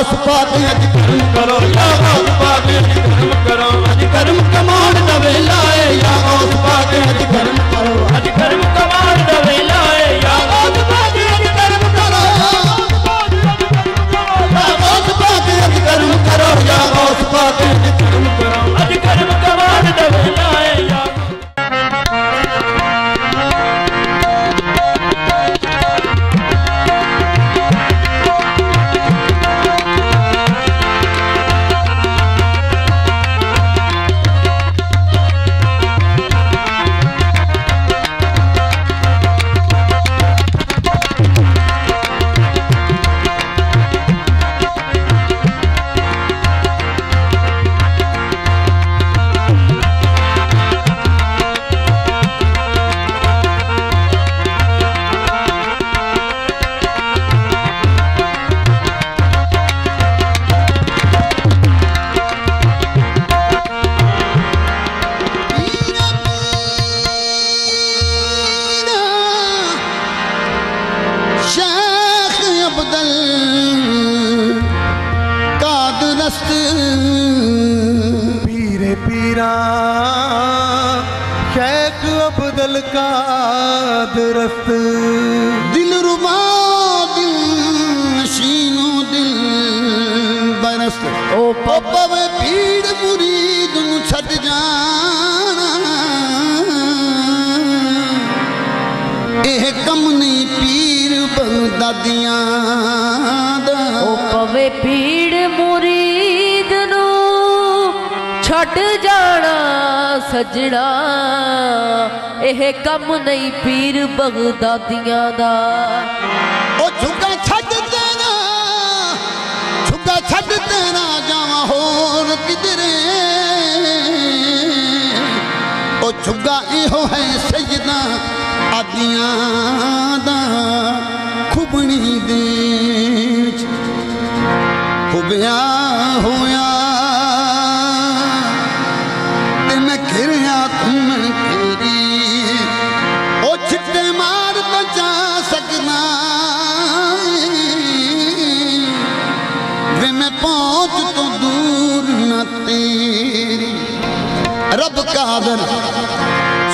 गौस पाक अज कर्म करो, या गौस पाक अज कर्म करो, अज कर्म कमाण दा वेला है, या गौस पाक अज कर्म करो, अज कर्म कमाण दा वेला है, या गौस पाक अज कर्म करो, या गौस पाक अज कर्म करो, या गौस पाक अज कर्म करो, अज कर्म कमाण दा वेला है। या सजड़ा एह कम नहीं पीर बगदादियां दा, ओ झुका छड़ देना, झुका छड़ देना, जावा होर किधरे, ओ झुका इहो है सजदा आदियां दा, खुबनी दे खुबिया होया रब कादर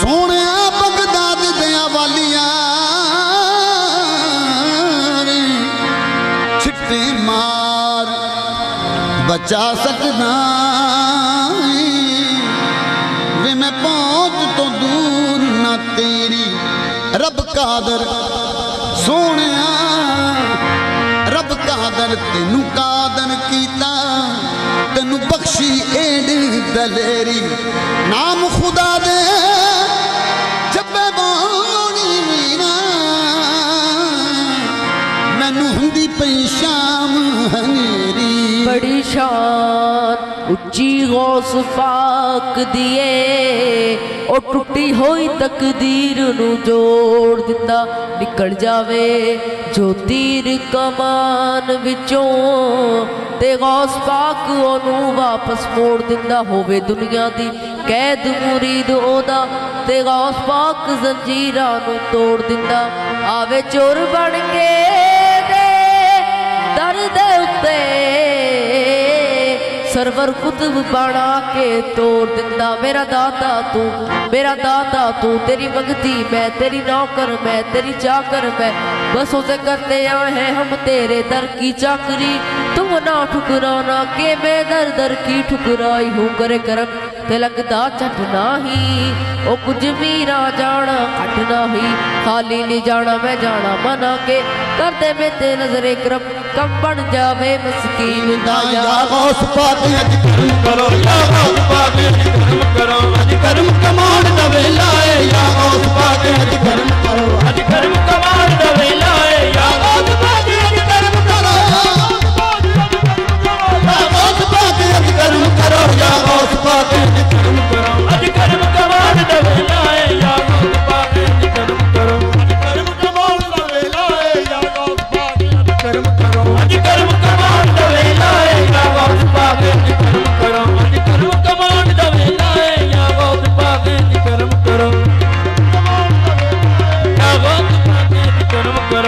सोने बगदाद दिया वालिया छिट्टे मार बचा सकना वे मैं पहुंच तो दूर ना तेरी रब कादर सोने रब कादर तेनू कादर कीता तेनू बख्शी एड़ी दलेरी नाम खुदा दे जब्बे बोनी मीना मैनू हुंदी पई शाम हनेरी बड़ी शान उच्ची गौस पाक दिए और टुटी होई तकदीर नू जोड़ दिता निकल जावे जो तीर कमान विचों ते गौस पाक ओनू वापस मोड़ दिंदा होवे दुनिया दी कैद मुरीद ओदा ते गौस पाक जंजीरा नू तोड़ दिंदा आवे चोर बन के दे दर दे उत्ते सरवर कुतुब बना के तोड़ दिंदा मेरा दाता तू तेरी मंगती मैं तेरी नौकर मैं तेरी चाकर मैं बस उसे करते आए हैं हम तेरे दर की चाकरी तुम ना ठुकराना के मैं दर दर की ठुकराई हूँ करे करम ते लगदा छटना ही ओ कुछ मीरा जाना कटना ही खाली नहीं जाना मैं जाना मना के करते में ते नजरे करम कम बन जावे मस्कीन दाया गौस पाक अज कर्म करो या गौस पाक अज कर्म करो अज कर्म कमाण दा वेला है या गौस पाक अज कर्म करो अज कर्म कमाण दा वेला है या गौस पाक अज कर्म करो या गौस पाक अज कर्म करो या गौस पाक अज कर्म करो अज कर्म कमाण दा वेला है या गौस पाक अज कर्म करो अज कर्म कमाण दा वेला है या गौस पाक अज कर्म करो अज कर्म कमाण दा वेला है या गौस पाक अज कर्म करो अज कर्म कमाण दा वेला है या गौस पाक अज कर्म करो या गौस पाक अज कर्म करो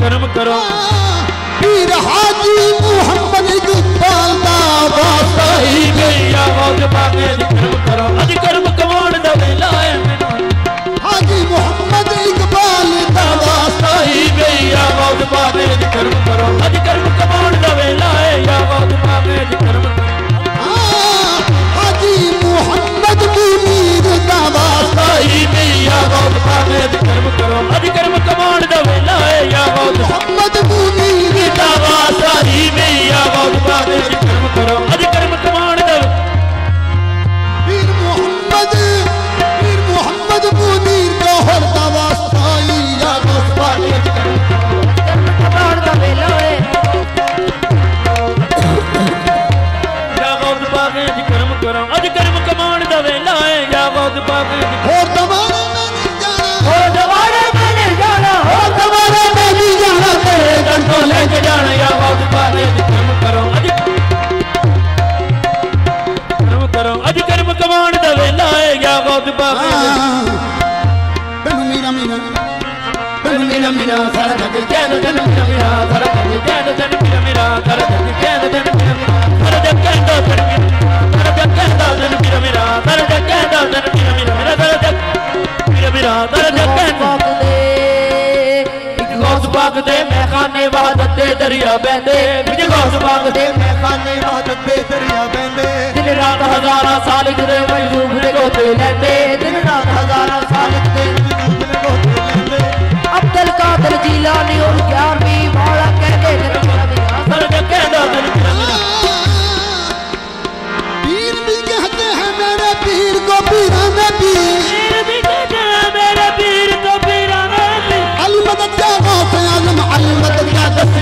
करम करो। पीर हाजी मोहम्मद या गौस पाक करम करो। अज करम कमाण दा वेला है हाजी मोहम्मद इकबाल दा वास्ता ही वे या गौस पाक करम करो। अज करम कमाण दा वेला है या गौस पाक करम करो। हाजी मोहम्मद मुनीर दा वास्ता ही वे या गौस पाक करम करो। अज करम कमाण दा वेला है या गौस मोहम्मद मुनीर दा वास्ता ही वे या गौस पाक करम करो। अज करम कमाण दा दरिया बहते मुझे गौस पाक दे महकाने इबादत पे दरिया बहते। दिन रात हजारा सालिक दे मजदूर दे गोते लेते। दिन रात हजारा सालिक दे मजदूर दे गोते लेते। अब्दुल कादिर जिलानी और ग्यारवी मौला कहते सर जब कहदा दिन पीर भी कहते हैं मेरे पीर को पीराने पीर भी कहते हैं मेरे पीर को पीराने पीर अलमदद या गौस आजम अलमदद या दस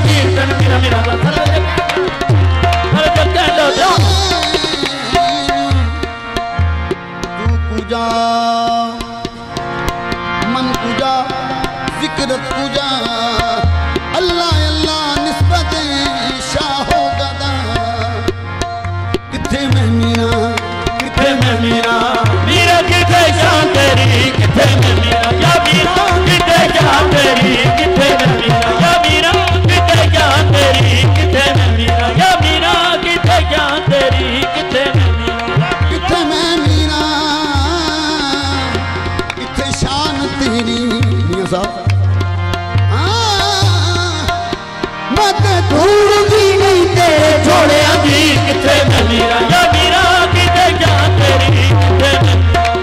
मेरा तू पूजा मन पूजा जिक्र पूजा अल्लाह अल्लाह निस्बत शाह गदा किथे मैं मीरा किथे मैं मीरा मीरा किथे शान तेरी किथे मैं मीरा या मीरा किथे शान तेरी किथे मैं मीरा या मीरा तेरी किथे मैं मीरा या मीरा किथे जान तेरी किथे मैं मीरा किथे शान तेरी मियां साहब मत दूर जी नहीं ते छोड़िया जी किथे मैं मीरा या मीरा किथे जान तेरी किथे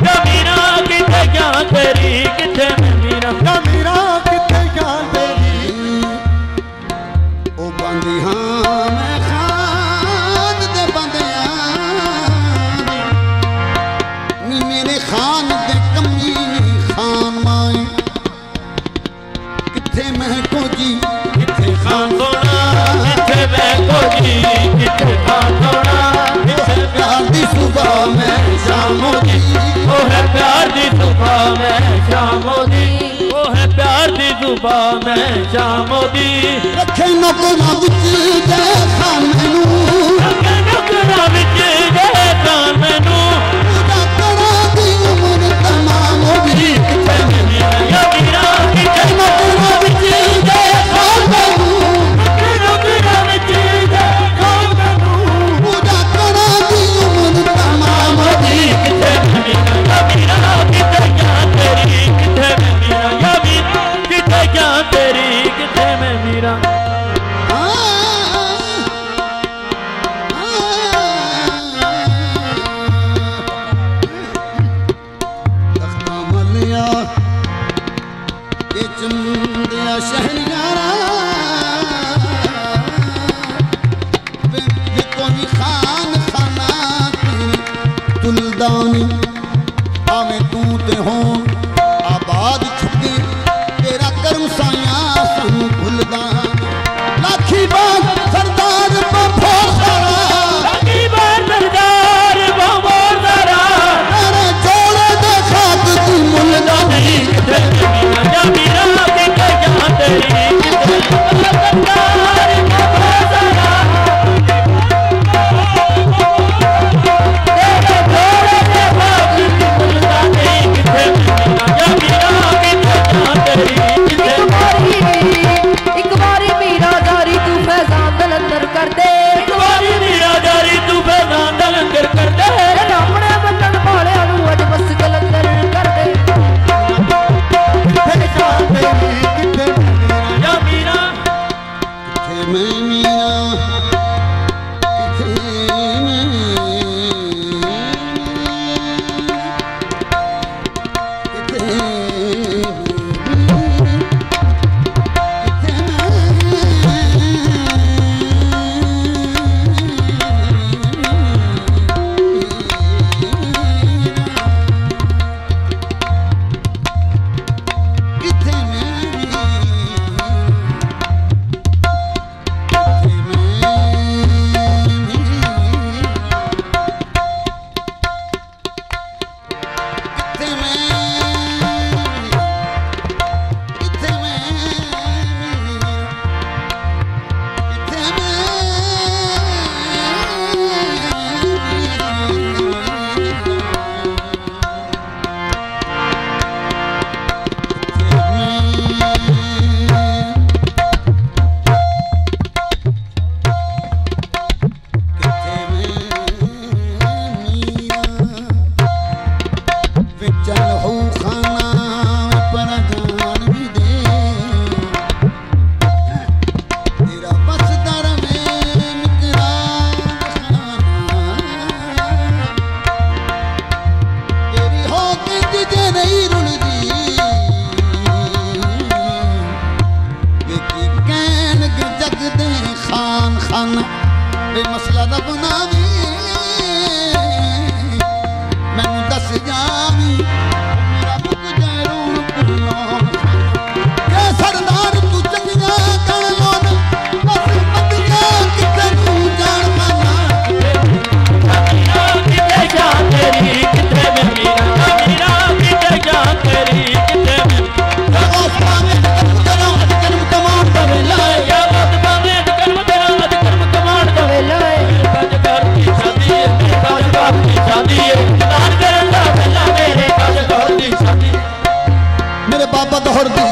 या मीरा किथे जान तेरी किथे मैं मीरा या मीरा किथे जान मोदी रखे नौकरा बिच दे खान मैनू रखे नौकरा बिच दे खान मैनू नौकरा दी उम्र तमाम हो गई किथे मैं मीरा या मीरा किथे नौकरा बिच दे खान मैनू रखे नौकरा बिच दे खान मैनू नौकरा दी उम्र तमाम हो गई किथे मैं मीरा या मीरा किथे जान तेरी किथे मैं मीरा या मीरा किथे जान तेरी मीरा तख्ता मलिया चमदिया शहरियारा कोई खान खाना तुलदानी आवे तू ते हो आबाद छुपी तेरा करम साया सन लाखी बार सरदार बफोर सारा लाखी बार सरदार बफोर सारा तेरे जोड़े दे साथ तू मुल्ला नहीं किथे मैं या मीरा किथे जान तेरी सरदार बफोर सारा तेरे जोड़े दे साथ वे मसला ना बनावी मैनू दस जावी मेरा मुक जाए रोण पुलां सरदार तू चंगियां कर लोन बस बंदियां किते नू जान पाना मेरा किते जा तेरी किते मेरा किते जा तेरी किते मेरा ओसमान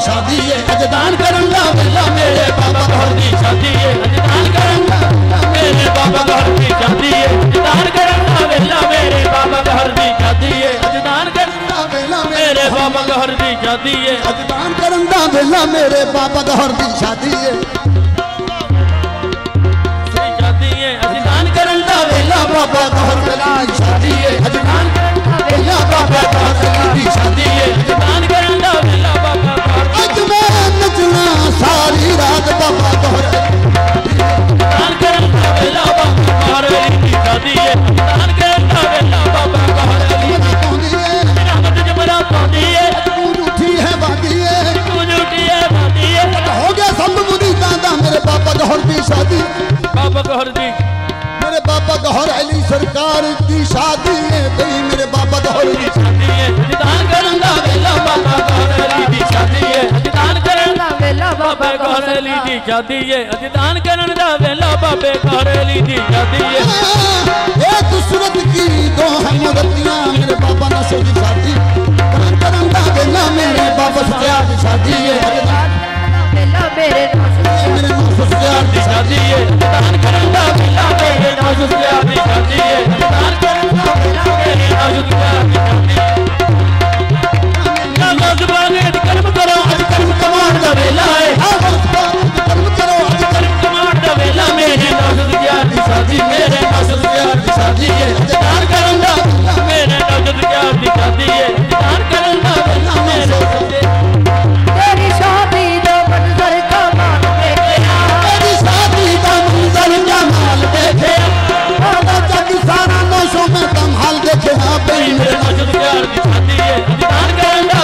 शादी है अजदान करूंगा मेला मेरे बाबा दौर की शादी है अजदान करूंगा मेरे बाबा दौर की शादी है अजदान करूंगा मेला मेरे बाबा दौर की शादी है अजदान करूंगा मेला मेरे बाबा दौर की शादी है अजदान करूंगा मेला मेरे बाबा दौर की शादी है शादी है अजदान करूंगा मेला बाबा दौर की शादी है अजदान करूंगा मेला बाबा दौर की शादी है अजदान करूंगा मेला बाबा नचना सारी रात बाबा दौर दान करता वेला बाबा दौर की शादी है दान करता वेला बाबा दौर की शादी है रहमत जमरा पाती है तून उठी है बाकी है तून उठी है बाकी है हो गया सब मुदी दादा मेरे बाबा दौर की शादी बाबा दौर की मेरे बाबा दौर अली सरकार की शादी है तेरी मेरे बाबा दौर की शादी है दान करता वेला बाबा दौर की शादी है बाबे घरेली दी शादी है अजदान करन दा वेला बाबे घरेली दी शादी है ए तू सूरत की दो है मुरतियां मेरे बाबा ना सो दी शादी दान करन दा वेला मेरे बाबा सत्या दी शादी है अजदान वेला मेरे नाम सत्या दी शादी है दान करन दा वेला मेरे नाम सत्या दी शादी है दान करन दा वेला मेरे नाम सत्या दी शादी है नमाज बाने कर्म करो अज कर्म कमाण दा वेला है कर्म करो अज कर्म कमाण दा वेला मेरे नाम सत्यार दी शादी मेरे नाम सत्यार दी शादी है दान करन दा मेरे नाम सत्यार दी शादी है दान करन दा वेला मेरे तेरी शादी दा मंजर कमाल देखया तेरी शादी दा मंजर कमाल देखया बाबा जग सारा नशों में दम हाल देखया मेरे नाम सत्यार दी शादी है दान करन दा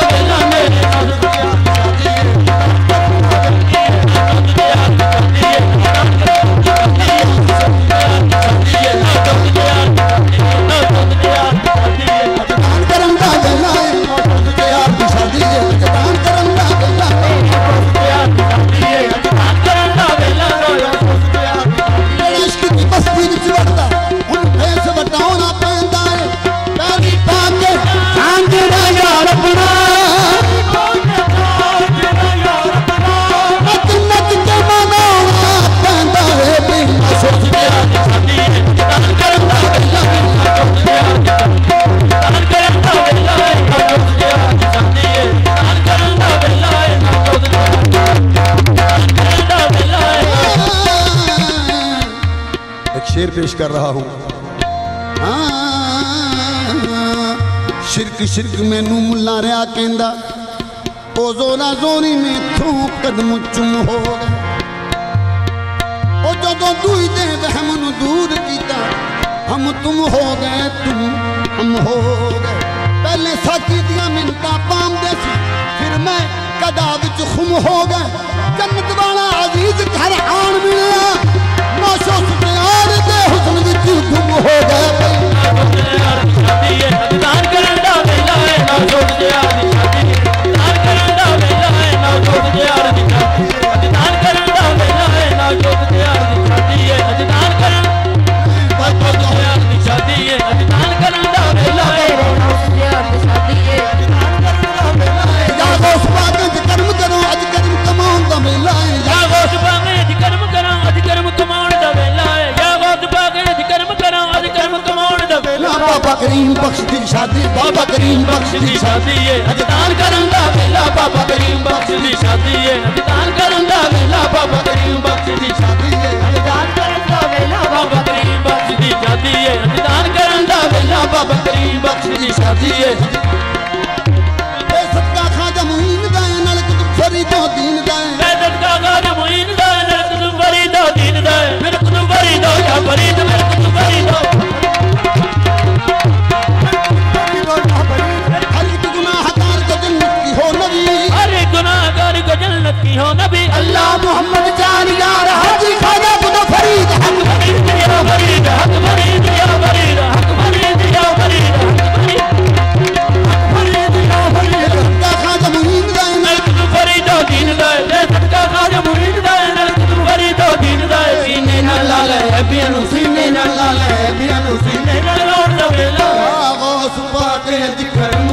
शेर पेश कर रहा हूं। शिरक शिरक मैनू मुला रहा कहंदा ओ जोरा जोरी मैथों कदम चुम हो ओ जदों दूई दे वहम नू दूर कीता हम तुम हो गए तुम हम हो गए पहले साकी दियां मिन्नतां पांदे सी फिर मैं कदा विच खुम हो गए जन्नत वाला अजीज घर आण मिलिया नशो सुनियार दे हुस्न विच गुम हो गए यार शादी है दान करन दा वेला है नशो सुनियार दी शादी दान करन दा वेला है नशो सुनियार दी शादी दान करन दा वेला है नशो सुनियार दी शादी है दान करन बस बस सुनियार दी शादी है दान करन दा वेला है नशो सुनियार दी शादी है दान करन दा वेला है या ग़ौस पाक दे कर्म करो अज कर्म कमाउण दा वेला है या ग़ौस पाक दे कर्म करो अज कर्म कमाउण बाबा करीम बख्श दी शादी बाबा करीम बख्श दी शादी है अजदान करन दा वेला बाबा करीम बख्श दी शादी है अजदान करन दा वेला बाबा करीम बख्श दी शादी है अजदान करन दा वेला बाबा करीम बख्श दी शादी है अजदान करन दा वेला बाबा करीम बख्श दी शादी है ए सदका खाजा मुईन दा नाल कुतुब फरी दो दीन दा ए सदका खाजा मुईन दा नाल कुतुब फरी दो दीन दा मेरे कुतुब फरी दो या फरी सीने न लाले बिना सीने न रोने वेला या गौस पाक के जिक्र।